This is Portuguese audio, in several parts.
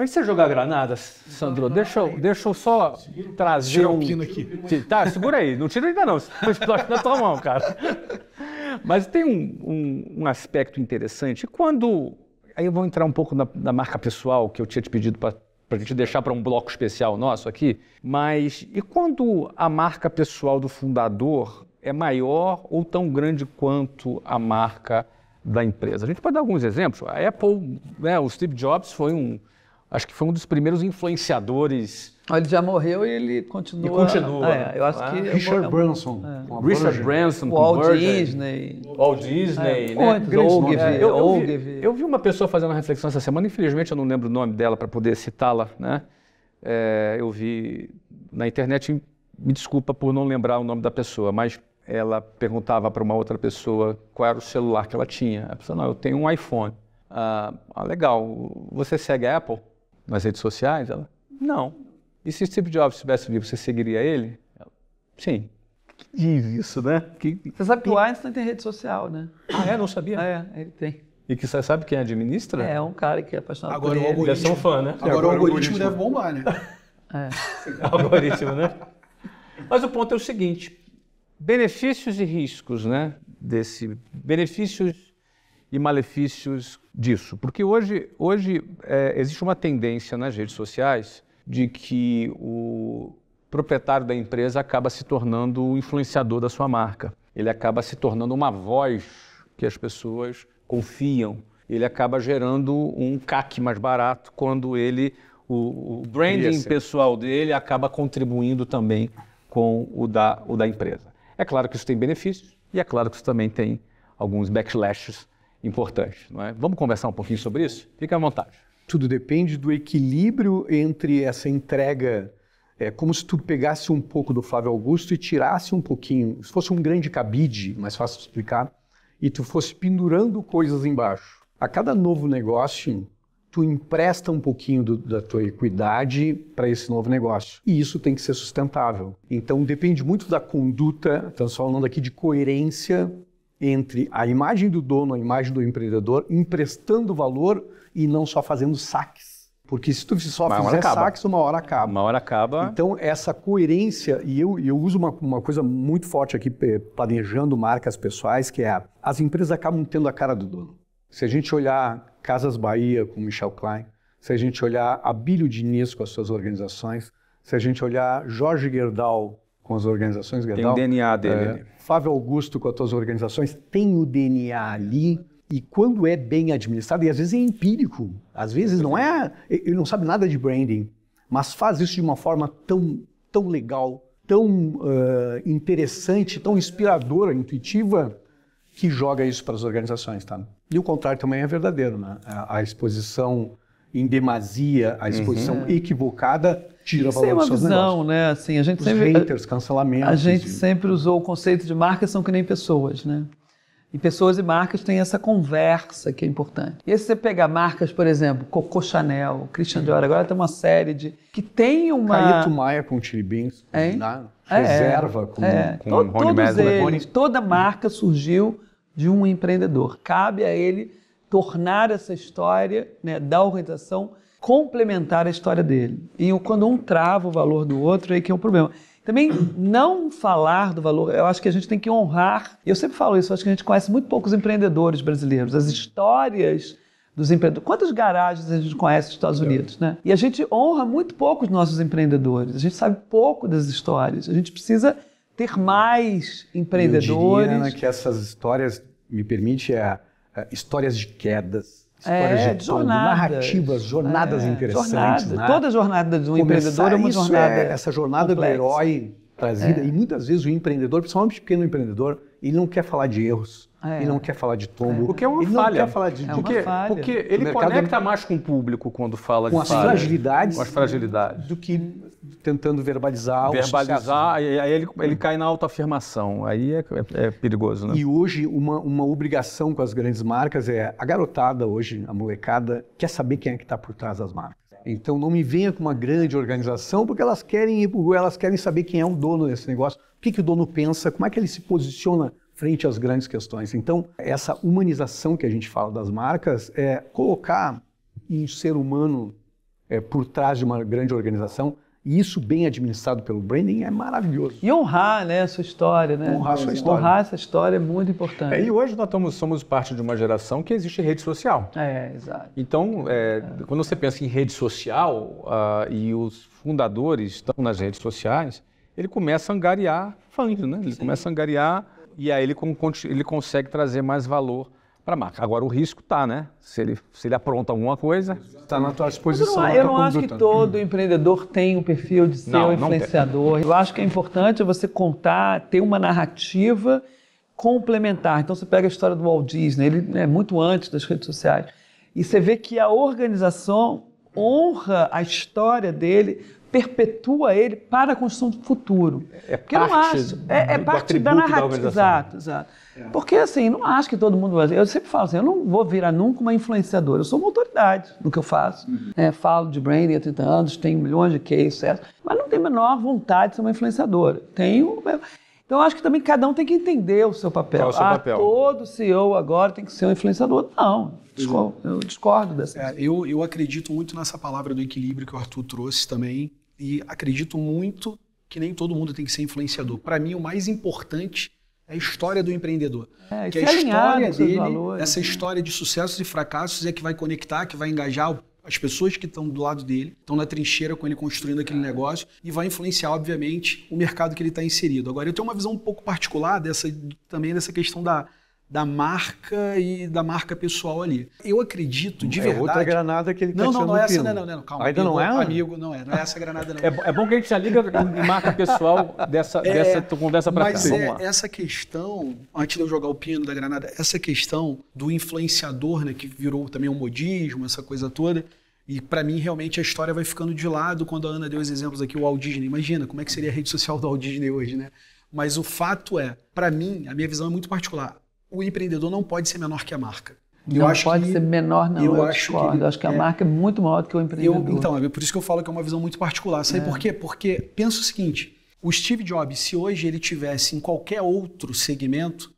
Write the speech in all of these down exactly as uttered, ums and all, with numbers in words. Antes de você jogar granadas, Sandro, deixa eu, deixa eu só trazer Tira um... pino aqui. Tá, segura aí. Não tira ainda não. Estou explodindo na tua mão, cara. Mas tem um, um, um aspecto interessante. Quando... Aí eu vou entrar um pouco na, na marca pessoal, que eu tinha te pedido para a gente deixar para um bloco especial nosso aqui. Mas e quando a marca pessoal do fundador é maior ou tão grande quanto a marca da empresa? A gente pode dar alguns exemplos. A Apple, né, o Steve Jobs foi um... Acho que foi um dos primeiros influenciadores. Ele já morreu e ele continua. E continua. É, eu acho ah, que Richard Branson. É. Richard Branson. O Walt Disney. Walt Disney, é. né? O Ogilvy. É, eu, eu, vi, eu vi uma pessoa fazendo uma reflexão essa semana, infelizmente eu não lembro o nome dela para poder citá-la, né? É, eu vi na internet, me desculpa por não lembrar o nome da pessoa, mas ela perguntava para uma outra pessoa qual era o celular que ela tinha. Ela falou, não, eu tenho um iPhone. Ah, legal, você segue a Apple? Nas redes sociais? Ela, não. E se Steve Jobs tivesse vivo, você seguiria ele? Ela, sim. Que diz isso, né? Que... Você sabe que o Einstein tem rede social, né? Ah, é? Não sabia? Ah, é, ele tem. E que você sabe quem administra? É, é um cara que é apaixonado agora por ele. Agora o algoritmo... Deve ser um fã, né? Agora, agora o algoritmo, algoritmo deve bombar, né? É. Algoritmo, né? Mas o ponto é o seguinte, benefícios e riscos, né? Desse... Benefícios... e malefícios disso. Porque hoje, hoje é, existe uma tendência nas redes sociais de que o proprietário da empresa acaba se tornando o influenciador da sua marca. Ele acaba se tornando uma voz que as pessoas confiam. Ele acaba gerando um C A C mais barato quando ele, o, o branding pessoal dele acaba contribuindo também com o da, o da empresa. É claro que isso tem benefícios e é claro que isso também tem alguns backlashes importante, não é? Vamos conversar um pouquinho sobre isso? Fica à vontade. Tudo depende do equilíbrio entre essa entrega, é como se tu pegasse um pouco do Flávio Augusto e tirasse um pouquinho, se fosse um grande cabide, mais fácil de explicar, e tu fosse pendurando coisas embaixo. A cada novo negócio, tu empresta um pouquinho do, da tua equidade para esse novo negócio. E isso tem que ser sustentável. Então depende muito da conduta, estamos falando aqui de coerência, entre a imagem do dono, a imagem do empreendedor, emprestando valor e não só fazendo saques. Porque se tu só uma fizer saques, uma hora acaba. Uma hora acaba. Então, essa coerência, e eu, eu uso uma, uma coisa muito forte aqui, planejando marcas pessoais, que é as empresas acabam tendo a cara do dono. Se a gente olhar Casas Bahia com Michel Klein, se a gente olhar Abílio Diniz com as suas organizações, se a gente olhar Jorge Gerdau com as organizações Gerdau. Tem o D N A dele. É, Flávio Augusto com as suas organizações tem o D N A ali e quando é bem administrado, e às vezes é empírico, às vezes não é... Ele não sabe nada de branding, mas faz isso de uma forma tão, tão legal, tão uh, interessante, tão inspiradora, intuitiva, que joga isso para as organizações, tá? E o contrário também é verdadeiro, né? A, a exposição em demasia, a exposição uhum. equivocada... Tira valor dos seus negócios. Isso é uma visão, né? Assim, a gente sempre, haters, cancelamentos. A gente e... sempre usou o conceito de marcas são que nem pessoas, né? E pessoas e marcas têm essa conversa que é importante. E aí, se você pegar marcas, por exemplo, Coco Chanel, Christian Dior, agora tem uma série de... que tem uma... Caíto Maia com o ChiliBeans, reserva com o Rony Mesler. Toda marca surgiu de um empreendedor. Cabe a ele tornar essa história, né, da organização... complementar a história dele. E quando um trava o valor do outro, aí que é um problema. Também não falar do valor, eu acho que a gente tem que honrar, eu sempre falo isso, eu acho que a gente conhece muito poucos empreendedores brasileiros, as histórias dos empreendedores. Quantas garagens a gente conhece nos Estados Unidos, né? E a gente honra muito pouco os nossos empreendedores, a gente sabe pouco das histórias, a gente precisa ter mais empreendedores. Eu diria, Ana, que essas histórias, me permite, é, é, histórias de quedas, Histórias é, de jornadas, narrativas, jornadas é, interessantes. Jornada. Né? Toda jornada de um Começar empreendedor é uma isso jornada é, Essa jornada complexa. Do herói trazida, é. E muitas vezes o empreendedor, principalmente o pequeno empreendedor, ele não quer falar de erros, é. ele não quer falar de tombo. É. Porque é uma ele falha. Não quer falar de, é porque, falha. Porque ele conecta é... mais com o público quando fala com de as falha, fragilidades, com as fragilidades do que tentando verbalizar. Verbalizar, o e aí ele, ele cai na autoafirmação. Aí é, é, é perigoso, né? E hoje uma, uma obrigação com as grandes marcas é a garotada hoje, a molecada, quer saber quem é que está por trás das marcas. Então não me venha com uma grande organização, porque elas querem ir para o Google, elas querem saber quem é o dono desse negócio, o que, que o dono pensa, como é que ele se posiciona frente às grandes questões. Então essa humanização que a gente fala das marcas é colocar em ser humano é, por trás de uma grande organização. E isso bem administrado pelo branding é maravilhoso. E honrar, né, a sua história, né? Honrar a sua história. Honrar essa história é muito importante. É, e hoje nós estamos, somos parte de uma geração que existe rede social. É, exato. Então, é, é. quando você pensa em rede social uh, e os fundadores estão nas redes sociais, ele começa a angariar fãs, né? Ele Sim. começa a angariar e aí ele, ele consegue trazer mais valor para a marca. Agora, o risco está, né? Se ele, se ele apronta alguma coisa, está na tua disposição. Mas eu não, eu não acho que todo empreendedor tem o perfil de ser um influenciador. Eu acho que é importante você contar, ter uma narrativa complementar. Então, você pega a história do Walt Disney, ele é muito antes das redes sociais, e você vê que a organização honra a história dele, perpetua ele para a construção do futuro. É porque parte, não acho, do, é, é do parte da narrativa. Da exato, exato. É. Porque assim, não acho que todo mundo vai... Eu sempre falo assim, eu não vou virar nunca uma influenciadora, eu sou uma autoridade no que eu faço. Uhum. É, falo de branding há trinta anos, tenho milhões de cases, certo? Mas não tenho a menor vontade de ser uma influenciadora. Tenho... Então eu acho que também cada um tem que entender o seu papel. Qual é o seu ah, papel? Todo C E O agora tem que ser um influenciador. Não, discordo, eu discordo dessa é, eu, eu acredito muito nessa palavra do equilíbrio que o Arthur trouxe também. E acredito muito que nem todo mundo tem que ser influenciador. Para mim, o mais importante é a história do empreendedor. É, que a história dele, valores, essa né? história de sucessos e fracassos é que vai conectar, que vai engajar as pessoas que estão do lado dele, estão na trincheira com ele construindo aquele é. negócio e vai influenciar, obviamente, o mercado que ele está inserido. Agora, eu tenho uma visão um pouco particular dessa, também dessa questão da... da marca e da marca pessoal ali. Eu acredito, de é verdade... É outra granada que ele está tirando. Não, não, não é essa, não, não, não, calma. Ainda amigo, não é? Amigo, não é, não é essa granada, não. É, é bom que a gente já liga em marca pessoal dessa, é, dessa conversa para cá. Mas é, essa questão, antes de eu jogar o pino da granada, essa questão do influenciador, né, que virou também um modismo, essa coisa toda, e para mim, realmente, a história vai ficando de lado. Quando a Ana deu os exemplos aqui, o Walt Disney, imagina, como é que seria a rede social do Walt Disney hoje, né? Mas o fato é, para mim, a minha visão é muito particular, o empreendedor não pode ser menor que a marca. Eu não pode que, ser menor, não. Eu, eu acho discordo. Que ele, eu acho que a é, marca é muito maior do que o empreendedor. Eu, então, é por isso que eu falo que é uma visão muito particular. Sabe é. por quê? Porque pensa o seguinte, o Steve Jobs, se hoje ele tivesse em qualquer outro segmento,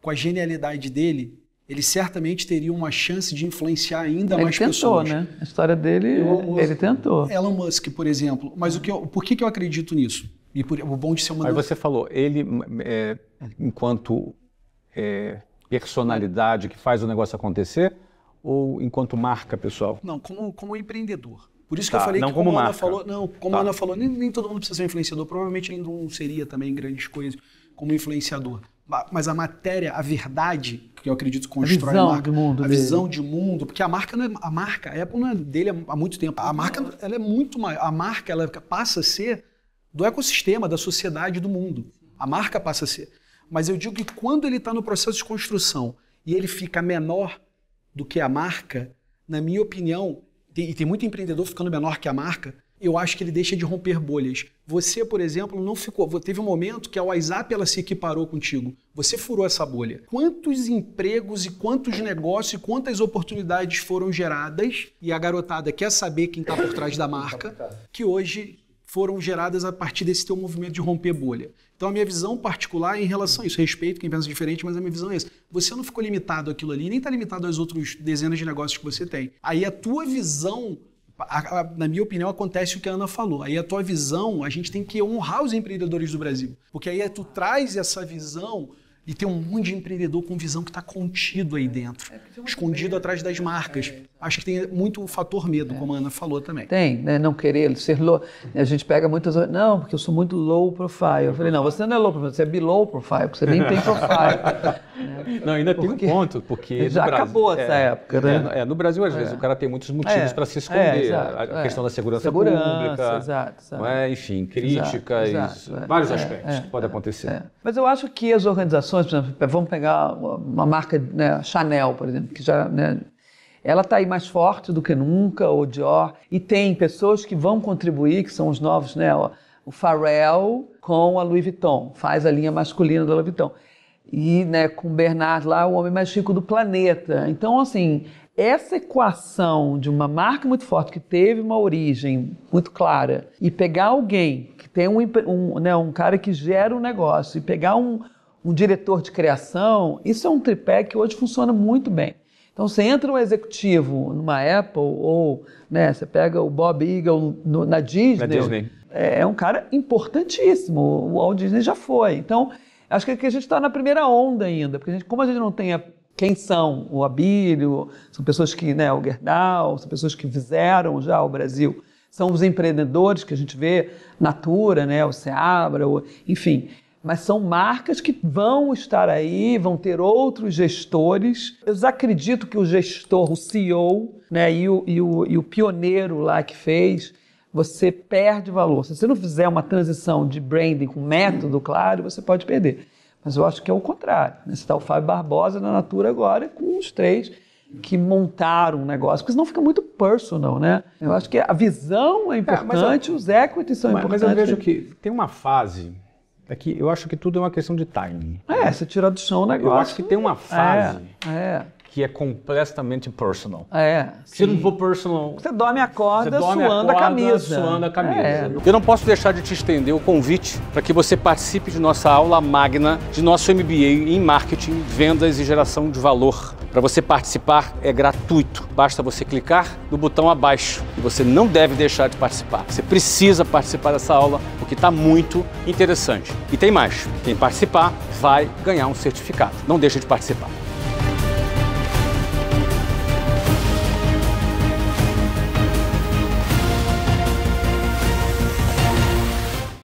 com a genialidade dele, ele certamente teria uma chance de influenciar ainda ele mais tentou, pessoas. Ele tentou, né? A história dele, Elon Musk, ele tentou. Elon Musk, por exemplo. Mas o que eu, por que, que eu acredito nisso? E por, o bom de ser uma... Aí você falou, ele, é, enquanto... É, personalidade que faz o negócio acontecer ou enquanto marca pessoal? Não, como, como empreendedor. Por isso tá, que eu falei não que como, como a Ana falou, não, como tá. a Ana falou, nem, nem todo mundo precisa ser um influenciador, provavelmente ele não seria também grandes coisas como influenciador. Mas a matéria, a verdade, que eu acredito que constrói a, a marca, mundo a dele. visão de mundo, porque a marca não é, a marca, a Apple não é dele há muito tempo. A marca, ela é muito maior, a marca ela passa a ser do ecossistema, da sociedade, do mundo. A marca passa a ser. Mas eu digo que quando ele está no processo de construção e ele fica menor do que a marca, na minha opinião, tem, e tem muito empreendedor ficando menor que a marca, eu acho que ele deixa de romper bolhas. Você, por exemplo, não ficou. Teve um momento que a WhatsApp ela se equiparou contigo. Você furou essa bolha. Quantos empregos e quantos negócios e quantas oportunidades foram geradas? E a garotada quer saber quem está por trás da marca, que hoje foram geradas a partir desse teu movimento de romper bolha. Então a minha visão particular é em relação a isso, respeito quem pensa diferente, mas a minha visão é essa. Você não ficou limitado àquilo ali, nem está limitado às outras dezenas de negócios que você tem. Aí a tua visão, a, a, na minha opinião, acontece o que a Ana falou. Aí a tua visão, a gente tem que honrar os empreendedores do Brasil, porque aí tu traz essa visão e tem um monte de empreendedor com visão que está contido aí dentro, é, escondido bem, atrás das marcas. É, é, é. Acho que tem muito o fator medo, é. como a Ana falou também. Tem, né? Não querer ser low. A gente pega muitas... Não, porque eu sou muito low profile. Eu falei, não, você não é low profile, você é below profile, porque você nem tem profile. Não, ainda porque... tem um ponto, porque... Já Brasil, acabou é, essa época, né? É, é, no Brasil, às vezes, é. o cara tem muitos motivos é. para se esconder. É, a questão é. da segurança, segurança pública, exato, exato. É, enfim, críticas, exato, exato, vários é, aspectos é, que podem é, acontecer. É. Mas eu acho que as organizações... Por exemplo, vamos pegar uma marca, né, Chanel, por exemplo, que já, né, ela está aí mais forte do que nunca, ou Dior, e tem pessoas que vão contribuir, que são os novos, né, o Pharrell com a Louis Vuitton, faz a linha masculina da Louis Vuitton, e, né, com o Bernard lá, o homem mais rico do planeta. Então, assim, essa equação de uma marca muito forte, que teve uma origem muito clara, e pegar alguém que tem um, um, né, um cara que gera um negócio, e pegar um um diretor de criação, isso é um tripé que hoje funciona muito bem. Então, você entra um executivo numa Apple ou, né, você pega o Bob Iger no, na Disney. Na Disney. É, é um cara importantíssimo. O Walt Disney já foi. Então, acho que a gente está na primeira onda ainda. Porque a gente, como a gente não tem a, quem são o Abílio, são pessoas que, né, o Gerdau, são pessoas que fizeram já o Brasil. São os empreendedores que a gente vê, Natura, né, o Seabra, o, enfim... Mas são marcas que vão estar aí, vão ter outros gestores. Eu acredito que o gestor, o C E O, né, e, o, e, o, e o pioneiro lá que fez, você perde valor. Se você não fizer uma transição de branding com método, claro, você pode perder. Mas eu acho que é o contrário. Né? Você está o Fábio Barbosa na Natura agora com os três que montaram um negócio, porque senão fica muito personal, né? Eu acho que a visão é importante, é, eu, os equities são mas, importantes. Mas eu vejo que tem uma fase... É que eu acho que tudo é uma questão de timing. É, você tirar do chão o negócio. Eu acho que tem uma fase é, é. que é completamente personal. É. Se não for personal... Você dorme e acorda suando a camisa. Suando a camisa. É. Eu não posso deixar de te estender o convite para que você participe de nossa aula magna, de nosso M B A em Marketing, Vendas e Geração de Valor. Para você participar é gratuito. Basta você clicar no botão abaixo. E você não deve deixar de participar. Você precisa participar dessa aula, porque está muito interessante. E tem mais. Quem participar vai ganhar um certificado. Não deixa de participar.